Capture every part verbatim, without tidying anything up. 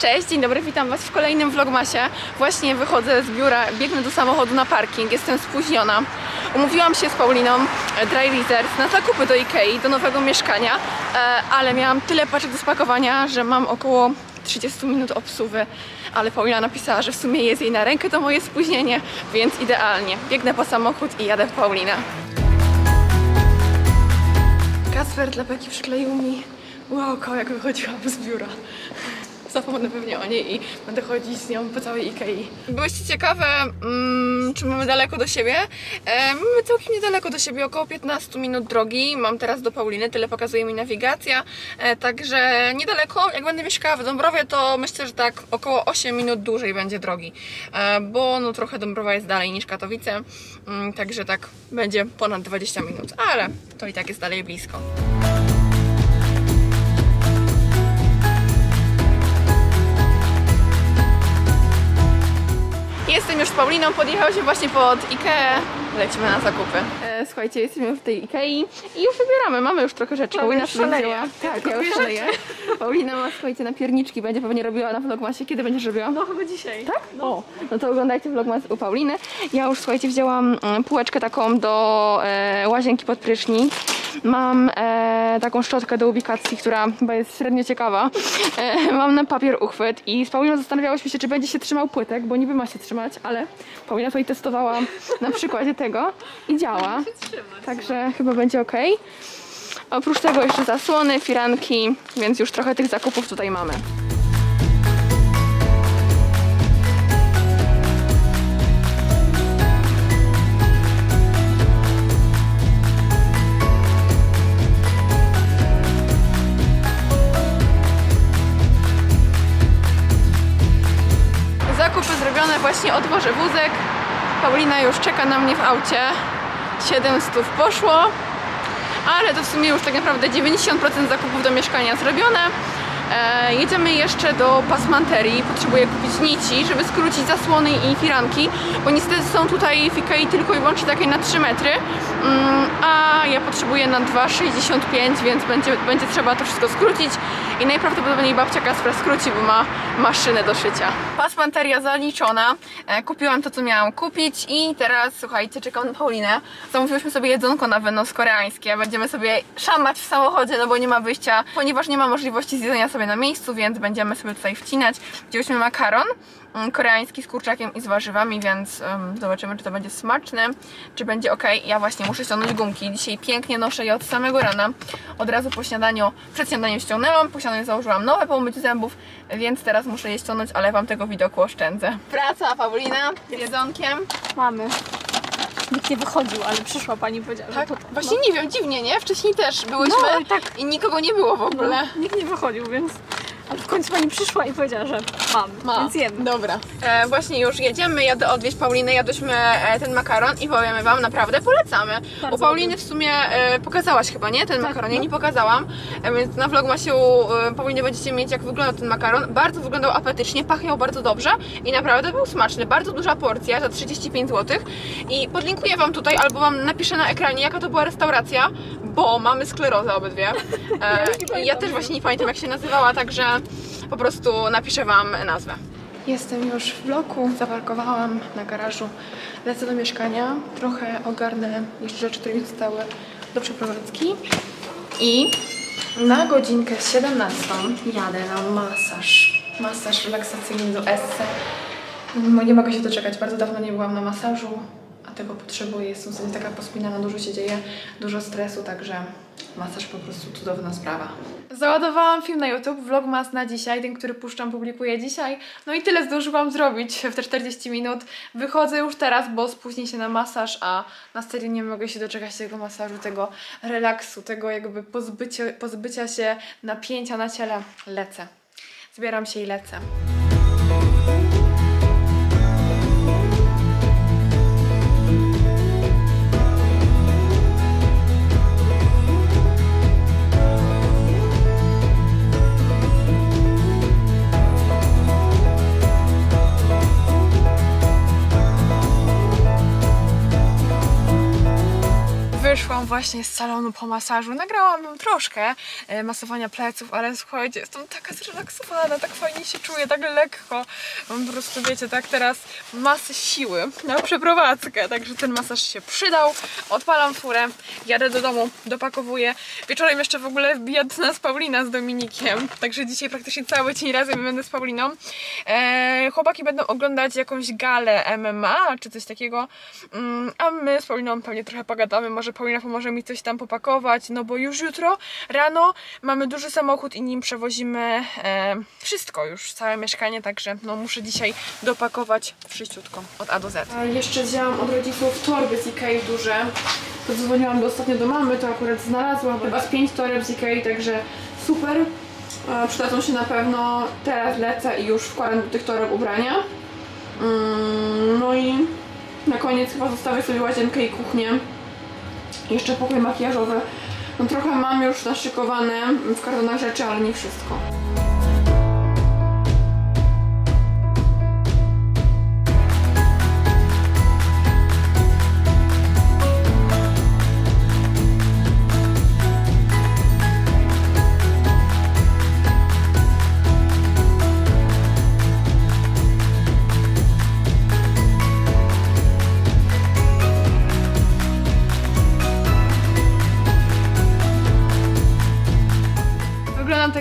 Cześć, dzień dobry, witam Was w kolejnym vlogmasie. Właśnie wychodzę z biura, biegnę do samochodu na parking, jestem spóźniona. Umówiłam się z Pauliną Dry Readers na zakupy do Ikei, do nowego mieszkania, ale miałam tyle paczek do spakowania, że mam około trzydzieści minut obsuwy, ale Paulina napisała, że w sumie jest jej na rękę to moje spóźnienie, więc idealnie. Biegnę po samochód i jadę w Paulinę. Kasper dla Peki przykleił mi Wow Cow, jak wychodziłam z biura. Zapomnę pewnie o niej i będę chodzić z nią po całej Ikei. Byłyście ciekawe, mm, czy mamy daleko do siebie? E, mamy całkiem niedaleko do siebie, około piętnaście minut drogi. Mam teraz do Pauliny, tyle pokazuje mi nawigacja. E, także niedaleko, jak będę mieszkała w Dąbrowie, to myślę, że tak około osiem minut dłużej będzie drogi. E, bo no trochę Dąbrowa jest dalej niż Katowice, e, także tak będzie ponad dwadzieścia minut. Ale to i tak jest dalej blisko. Jestem już z Pauliną, podjechał się właśnie pod Ikeę. Lecimy na zakupy. E, słuchajcie, jesteśmy już w tej Ikei i już wybieramy. Mamy już trochę rzeczy. Paulina szaleje. Tak, ja już szaleję. Paulina ma, słuchajcie, na pierniczki. Będzie pewnie robiła na vlogmasie. Kiedy będziesz robiła? No chyba dzisiaj. Tak? No. O, no to oglądajcie vlogmas u Pauliny. Ja już, słuchajcie, wzięłam półeczkę taką do e, łazienki pod prysznic. Mam e, taką szczotkę do ubikacji, która chyba jest średnio ciekawa. E, mam na papier uchwyt i z Pauliną zastanawiałyśmy się, czy będzie się trzymał płytek, bo niby ma się trzymać, ale Paulina tutaj testowała na przykładzie tego i działa. Także chyba będzie ok. Oprócz tego jeszcze zasłony, firanki, więc już trochę tych zakupów tutaj mamy. Właśnie odwożę wózek. Paulina już czeka na mnie w aucie. siedem stów poszło, ale to w sumie już tak naprawdę dziewięćdziesiąt procent zakupów do mieszkania zrobione. E, jedziemy jeszcze do pasmanterii. Potrzebuję kupić nici, żeby skrócić zasłony i firanki, bo niestety są tutaj w Ikei tylko i wyłącznie takie na trzy metry, mm, a ja potrzebuję na dwa sześćdziesiąt pięć, więc będzie, będzie trzeba to wszystko skrócić i najprawdopodobniej babcia Kaspra skróci, bo ma maszynę do szycia. Pasmanteria zaliczona, e, kupiłam to, co miałam kupić i teraz, słuchajcie, czekam na Paulinę. Zamówiłyśmy sobie jedzonko na wynos koreańskie, będziemy sobie szamać w samochodzie, no bo nie ma wyjścia, ponieważ nie ma możliwości zjedzenia sobie na miejscu, więc będziemy sobie tutaj wcinać. Wzięłyśmy makaron koreański z kurczakiem i z warzywami, więc um, zobaczymy, czy to będzie smaczne, czy będzie ok. Ja właśnie muszę ściągnąć gumki. Dzisiaj pięknie noszę je od samego rana. Od razu po śniadaniu, przed śniadaniem ściągnęłam, po śniadaniu założyłam nowe po umyciu zębów, więc teraz muszę je ściągnąć, ale Wam tego widoku oszczędzę. Praca, Paulina, z jedzonkiem. Mamy. Nikt nie wychodził, ale przyszła pani, powiedziała. Tak? To, no. Właśnie nie wiem, dziwnie, nie? Wcześniej też byłyśmy, no, tak. I nikogo nie było w ogóle. No, nikt nie wychodził, więc... Ale w końcu pani przyszła i powiedziała, że mam, Ma. Więc jem. Dobra. E, właśnie już jedziemy, jadę odwieźć Paulinę, jadłyśmy e, ten makaron i powiemy Wam, naprawdę polecamy. Bardzo u Pauliny w sumie e, pokazałaś chyba, nie? Ten tak, makaron, ja no. nie pokazałam, e, więc na vlogmasie u e, Pauliny będziecie mieć, jak wyglądał ten makaron. Bardzo wyglądał apetycznie, pachniał bardzo dobrze i naprawdę był smaczny. Bardzo duża porcja za trzydzieści pięć złotych i podlinkuję Wam tutaj, albo Wam napiszę na ekranie, jaka to była restauracja, bo mamy sklerozę obydwie. E, ja, ja też właśnie nie pamiętam, jak się nazywała, także po prostu napiszę Wam nazwę. Jestem już w bloku, zaparkowałam na garażu, lecę do mieszkania, trochę ogarnę jeszcze rzeczy, które mi zostały do przeprowadzki i na godzinkę siedemnastą jadę na masaż, masaż relaksacyjny do Esse. Nie mogę się doczekać, bardzo dawno nie byłam na masażu, a tego potrzebuję, jestem sobie taka pospinana, dużo się dzieje, dużo stresu, także masaż po prostu cudowna sprawa. Załadowałam film na YouTube, vlogmas na dzisiaj, ten, który puszczam, publikuję dzisiaj. No i tyle zdążyłam zrobić w te czterdzieści minut. Wychodzę już teraz, bo spóźnię się na masaż, a na serio nie mogę się doczekać tego masażu, tego relaksu, tego jakby pozbycie, pozbycia się napięcia na ciele. Lecę. Zbieram się i lecę. właśnie z salonu po masażu. Nagrałam troszkę masowania pleców, ale słuchajcie, jestem taka zrelaksowana, tak fajnie się czuję, tak lekko. Mam po prostu, wiecie, tak teraz masę siły na przeprowadzkę, także ten masaż się przydał. Odpalam furę, jadę do domu, dopakowuję. Wieczorem jeszcze w ogóle wbija do nas Paulina z Dominikiem, także dzisiaj praktycznie cały dzień razem będę z Pauliną. Eee, chłopaki będą oglądać jakąś galę M M A czy coś takiego, mm, a my z Pauliną pewnie trochę pogadamy, może Paulina pomoże mi coś tam popakować, no bo już jutro rano mamy duży samochód i nim przewozimy e, wszystko już, całe mieszkanie, także no muszę dzisiaj dopakować wszyściutko od A do Z. A jeszcze wzięłam od rodziców torby z Ikei duże, podzwoniłam ostatnio do mamy, to akurat znalazłam chyba z pięć toreb z Ikei, także super. Przydadzą się na pewno, teraz lecę i już wkładam do tych toreb ubrania. No i na koniec chyba zostawię sobie łazienkę i kuchnię. Jeszcze pokój makijażowy. No trochę mam już naszykowane w kartonach rzeczy, ale nie wszystko.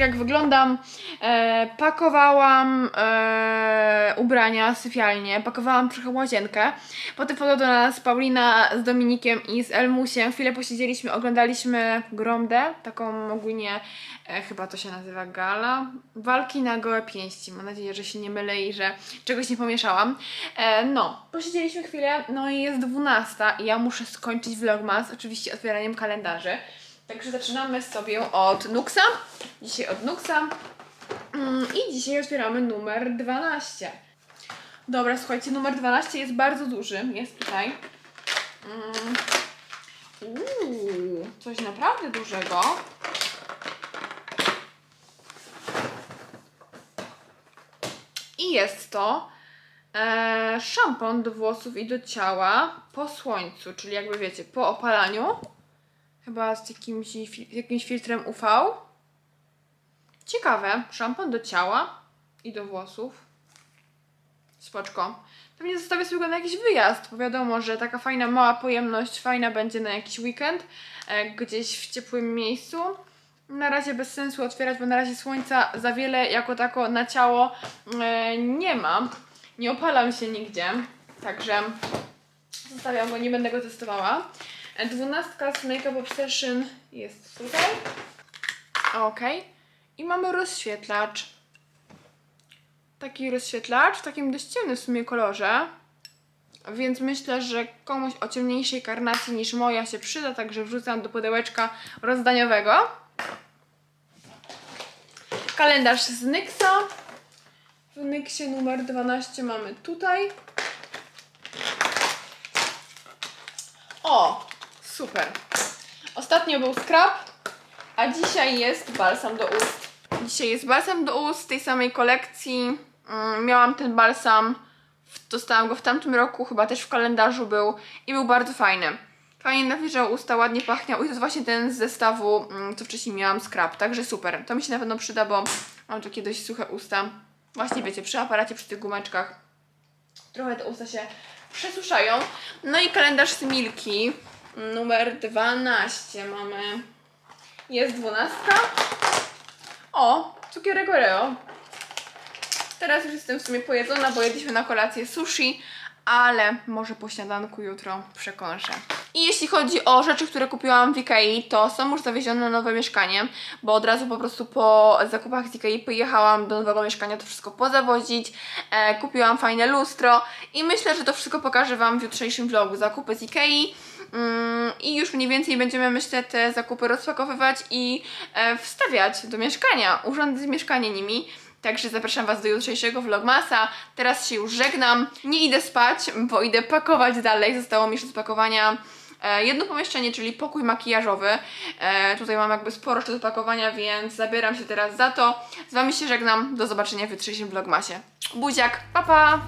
Jak wyglądam, e, pakowałam e, ubrania, sypialnię, pakowałam trochę łazienkę, potem podała do nas Paulina z Dominikiem i z Elmusiem, chwilę posiedzieliśmy, oglądaliśmy gromdę, taką ogólnie, e, chyba to się nazywa gala, walki na gołe pięści, mam nadzieję, że się nie mylę i że czegoś nie pomieszałam. E, no, posiedzieliśmy chwilę, no i jest dwunasta i ja muszę skończyć vlogmas, oczywiście otwieraniem kalendarzy. Także zaczynamy sobie od Nuxa, dzisiaj od Nuxa i dzisiaj otwieramy numer dwanaście. Dobra, słuchajcie, numer dwanaście jest bardzo duży, jest tutaj. Uuu, coś naprawdę dużego. I jest to e, szampon do włosów i do ciała po słońcu, czyli jakby wiecie, po opalaniu. Chyba z jakimś, jakimś filtrem U V. Ciekawe, szampon do ciała i do włosów. Spoczko. Pewnie zostawię sobie go na jakiś wyjazd, bo wiadomo, że taka fajna, mała pojemność, fajna będzie na jakiś weekend, e, gdzieś w ciepłym miejscu. Na razie bez sensu otwierać, bo na razie słońca za wiele jako tako na ciało e, nie ma. Nie opalam się nigdzie, także zostawiam go, nie będę go testowała. Dwunastka z Makeup Obsession jest tutaj. Ok. I mamy rozświetlacz. Taki rozświetlacz w takim dość ciemnym w sumie kolorze. Więc myślę, że komuś o ciemniejszej karnacji niż moja się przyda. Także wrzucam do pudełeczka rozdaniowego. Kalendarz z niksa. W niksie numer dwanaście mamy tutaj. O! Super. Ostatnio był skrab, a dzisiaj jest balsam do ust. Dzisiaj jest balsam do ust z tej samej kolekcji. Um, miałam ten balsam, dostałam go w tamtym roku, chyba też w kalendarzu był i był bardzo fajny. Fajnie nawilżał usta, ładnie pachniał i to jest właśnie ten z zestawu, um, co wcześniej miałam skrab, także super. To mi się na pewno przyda, bo mam takie dość suche usta. Właśnie wiecie, przy aparacie, przy tych gumeczkach trochę te usta się przesuszają. No i kalendarz z Milky. Numer dwanaście mamy. Jest dwunastka. O, cukierek Oreo. Teraz już jestem w sumie pojedzona, bo jedliśmy na kolację sushi, ale może po śniadanku jutro przekąszę. I jeśli chodzi o rzeczy, które kupiłam w Ikei, to są już zawiezione na nowe mieszkanie, bo od razu po prostu po zakupach z Ikei pojechałam do nowego mieszkania to wszystko pozawozić, e, kupiłam fajne lustro i myślę, że to wszystko pokażę Wam w jutrzejszym vlogu. Zakupy z Ikei. Mm, i już mniej więcej będziemy, myślę, te zakupy rozpakowywać i e, wstawiać do mieszkania, urządzić mieszkanie nimi. Także zapraszam Was do jutrzejszego vlogmasa. Teraz się już żegnam. Nie idę spać, bo idę pakować dalej. Zostało mi jeszcze do pakowania e, jedno pomieszczenie, czyli pokój makijażowy. E, tutaj mam jakby sporo jeszcze do pakowania, więc zabieram się teraz za to. Z Wami się żegnam. Do zobaczenia w jutrzejszym vlogmasie. Buziak, pa pa!